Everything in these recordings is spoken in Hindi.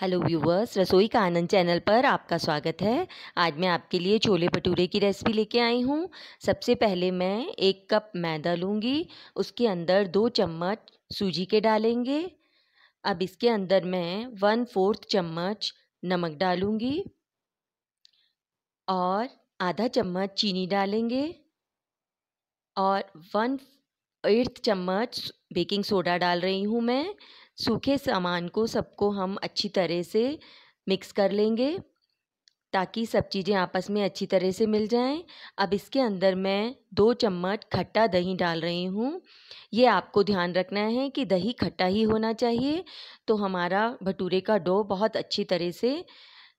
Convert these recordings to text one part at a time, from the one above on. हेलो व्यूवर्स, रसोई का आनंद चैनल पर आपका स्वागत है। आज मैं आपके लिए छोले भटूरे की रेसिपी लेके आई हूँ। सबसे पहले मैं 1 कप मैदा लूँगी, उसके अंदर 2 चम्मच सूजी के डालेंगे। अब इसके अंदर मैं 1/4 चम्मच नमक डालूँगी और आधा चम्मच चीनी डालेंगे और 1/8 चम्मच बेकिंग सोडा डाल रही हूँ मैं। सूखे सामान को सबको हम अच्छी तरह से मिक्स कर लेंगे ताकि सब चीज़ें आपस में अच्छी तरह से मिल जाएं। अब इसके अंदर मैं 2 चम्मच खट्टा दही डाल रही हूँ। ये आपको ध्यान रखना है कि दही खट्टा ही होना चाहिए, तो हमारा भटूरे का डो बहुत अच्छी तरह से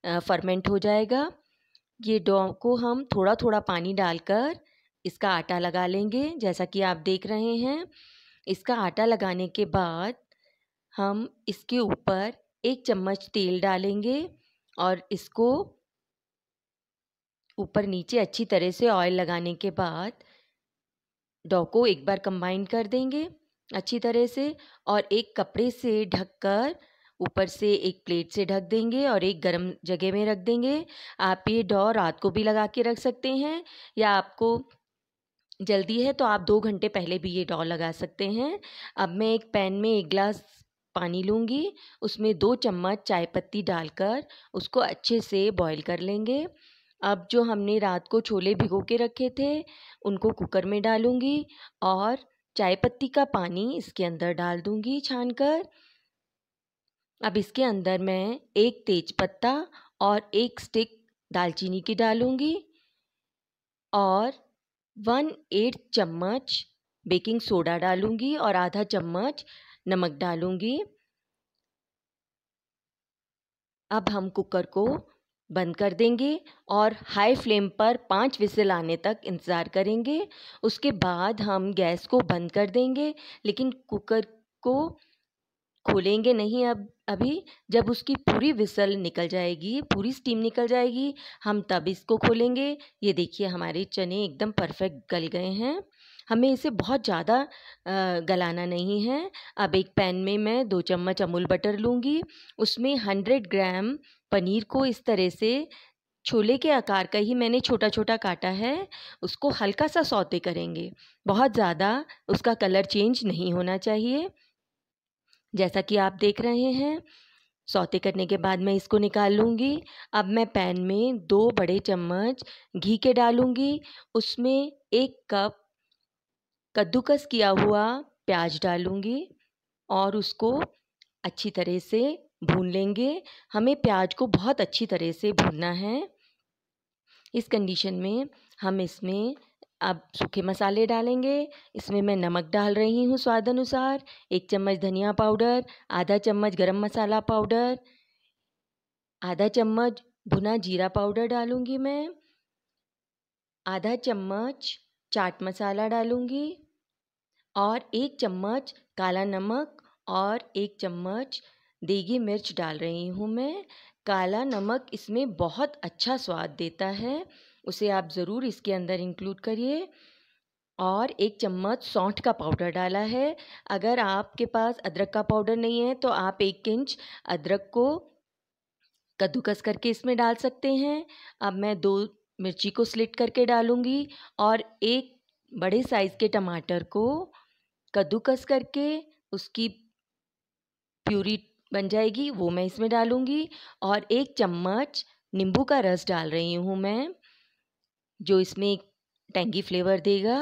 फर्मेंट हो जाएगा। ये डो को हम थोड़ा थोड़ा पानी डालकर इसका आटा लगा लेंगे, जैसा कि आप देख रहे हैं। इसका आटा लगाने के बाद हम इसके ऊपर 1 चम्मच तेल डालेंगे और इसको ऊपर नीचे अच्छी तरह से ऑयल लगाने के बाद डो को एक बार कंबाइन कर देंगे अच्छी तरह से और एक कपड़े से ढककर ऊपर से एक प्लेट से ढक देंगे और एक गर्म जगह में रख देंगे। आप ये डो रात को भी लगा के रख सकते हैं, या आपको जल्दी है तो आप 2 घंटे पहले भी ये डो लगा सकते हैं। अब मैं एक पैन में 1 गिलास पानी लूँगी, उसमें 2 चम्मच चाय पत्ती डालकर उसको अच्छे से बॉईल कर लेंगे। अब जो हमने रात को छोले भिगो के रखे थे उनको कुकर में डालूँगी और चाय पत्ती का पानी इसके अंदर डाल दूँगी छानकर। अब इसके अंदर मैं 1 तेज पत्ता और 1 स्टिक दालचीनी की डालूँगी और 1/8 चम्मच बेकिंग सोडा डालूँगी और आधा चम्मच नमक डालूँगी। अब हम कुकर को बंद कर देंगे और हाई फ्लेम पर 5 विसिल आने तक इंतज़ार करेंगे। उसके बाद हम गैस को बंद कर देंगे, लेकिन कुकर को खोलेंगे नहीं अभी। जब उसकी पूरी विसल निकल जाएगी, पूरी स्टीम निकल जाएगी, हम तब इसको खोलेंगे। ये देखिए हमारे चने एकदम परफेक्ट गल गए हैं। हमें इसे बहुत ज़्यादा गलाना नहीं है। अब एक पैन में मैं 2 चम्मच अमूल बटर लूँगी, उसमें 100 ग्राम पनीर को इस तरह से छोले के आकार का ही मैंने छोटा छोटा काटा है, उसको हल्का सा सौते करेंगे। बहुत ज़्यादा उसका कलर चेंज नहीं होना चाहिए, जैसा कि आप देख रहे हैं। सौते करने के बाद मैं इसको निकाल लूँगी। अब मैं पैन में 2 बड़े चम्मच घी के डालूँगी, उसमें 1 कप कद्दूकस किया हुआ प्याज डालूँगी और उसको अच्छी तरह से भून लेंगे। हमें प्याज को बहुत अच्छी तरह से भूनना है। इस कंडीशन में हम इसमें अब सूखे मसाले डालेंगे। इसमें मैं नमक डाल रही हूँ स्वाद अनुसार, 1 चम्मच धनिया पाउडर, आधा चम्मच गरम मसाला पाउडर, आधा चम्मच भुना जीरा पाउडर डालूँगी मैं, आधा चम्मच चाट मसाला डालूँगी और 1 चम्मच काला नमक और 1 चम्मच देगी मिर्च डाल रही हूँ मैं। काला नमक इसमें बहुत अच्छा स्वाद देता है, उसे आप ज़रूर इसके अंदर इंक्लूड करिए। और 1 चम्मच सौंठ का पाउडर डाला है। अगर आपके पास अदरक का पाउडर नहीं है तो आप 1 इंच अदरक को कद्दूकस करके इसमें डाल सकते हैं। अब मैं 2 मिर्ची को स्लिट करके डालूँगी और 1 बड़े साइज़ के टमाटर को कद्दूकस करके उसकी प्यूरी बन जाएगी, वो मैं इसमें डालूँगी और 1 चम्मच नींबू का रस डाल रही हूँ मैं, जो इसमें टैंगी फ्लेवर देगा।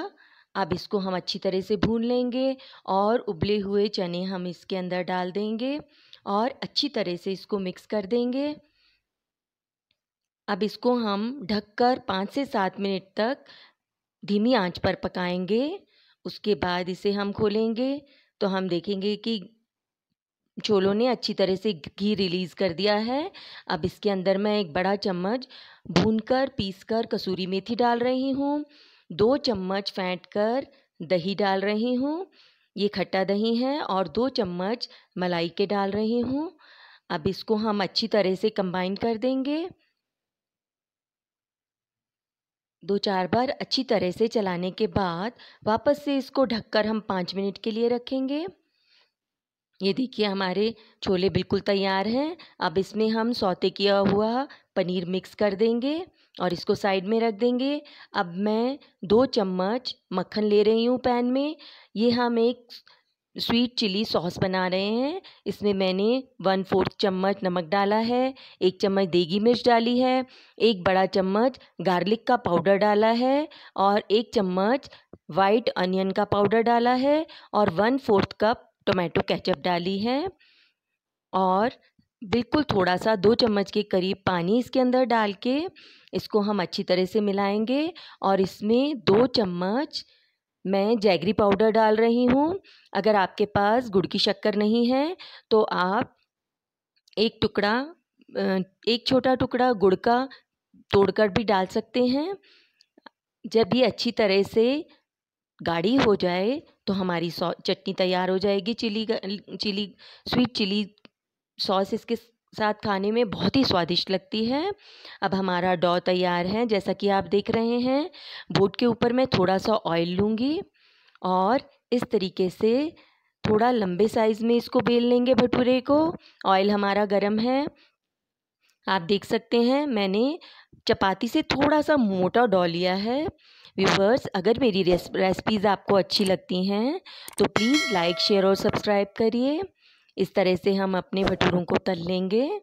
अब इसको हम अच्छी तरह से भून लेंगे और उबले हुए चने हम इसके अंदर डाल देंगे और अच्छी तरह से इसको मिक्स कर देंगे। अब इसको हम ढककर 5 से 7 मिनट तक धीमी आंच पर पकाएंगे। उसके बाद इसे हम खोलेंगे तो हम देखेंगे कि छोलों ने अच्छी तरह से घी रिलीज़ कर दिया है। अब इसके अंदर मैं 1 बड़ा चम्मच भूनकर पीसकर कसूरी मेथी डाल रही हूँ, 2 चम्मच फेंटकर दही डाल रही हूँ, ये खट्टा दही है, और 2 चम्मच मलाई के डाल रही हूँ। अब इसको हम अच्छी तरह से कंबाइन कर देंगे। 2-4 बार अच्छी तरह से चलाने के बाद वापस से इसको ढककर हम 5 मिनट के लिए रखेंगे। ये देखिए हमारे छोले बिल्कुल तैयार हैं। अब इसमें हम सौते किया हुआ पनीर मिक्स कर देंगे और इसको साइड में रख देंगे। अब मैं 2 चम्मच मक्खन ले रही हूँ पैन में। ये हम एक स्वीट चिली सॉस बना रहे हैं। इसमें मैंने 1/4 चम्मच नमक डाला है, 1 चम्मच देगी मिर्च डाली है, 1 बड़ा चम्मच गार्लिक का पाउडर डाला है और 1 चम्मच वाइट अनियन का पाउडर डाला है और 1/4 कप टोमेटो केचप डाली है और बिल्कुल थोड़ा सा 2 चम्मच के करीब पानी इसके अंदर डाल के इसको हम अच्छी तरह से मिलाएंगे। और इसमें 2 चम्मच मैं जैगरी पाउडर डाल रही हूँ। अगर आपके पास गुड़ की शक्कर नहीं है तो आप एक छोटा टुकड़ा गुड़ का तोड़कर भी डाल सकते हैं। जब ये अच्छी तरह से गाढ़ी हो जाए तो हमारी चटनी तैयार हो जाएगी। स्वीट चिली सॉस इसके साथ खाने में बहुत ही स्वादिष्ट लगती है। अब हमारा डो तैयार है, जैसा कि आप देख रहे हैं। बोट के ऊपर मैं थोड़ा सा ऑयल लूँगी और इस तरीके से थोड़ा लंबे साइज़ में इसको बेल लेंगे भटूरे को। ऑयल हमारा गर्म है, आप देख सकते हैं। मैंने चपाती से थोड़ा सा मोटा डो लिया है। व्यूवर्स, अगर मेरी रेसिपीज़ आपको अच्छी लगती हैं तो प्लीज़ लाइक, शेयर और सब्सक्राइब करिए। इस तरह से हम अपने भटूरों को तल लेंगे।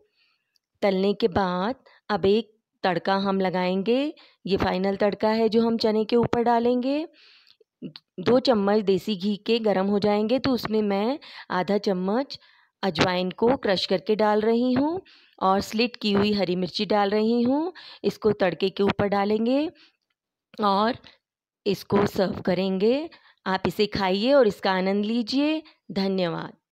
तलने के बाद अब एक तड़का हम लगाएंगे। ये फाइनल तड़का है जो हम चने के ऊपर डालेंगे। 2 चम्मच देसी घी के गरम हो जाएंगे तो उसमें मैं आधा चम्मच अजवाइन को क्रश करके डाल रही हूँ और स्लिट की हुई हरी मिर्ची डाल रही हूँ। इसको तड़के के ऊपर डालेंगे और इसको सर्व करेंगे। आप इसे खाइए और इसका आनंद लीजिए। धन्यवाद।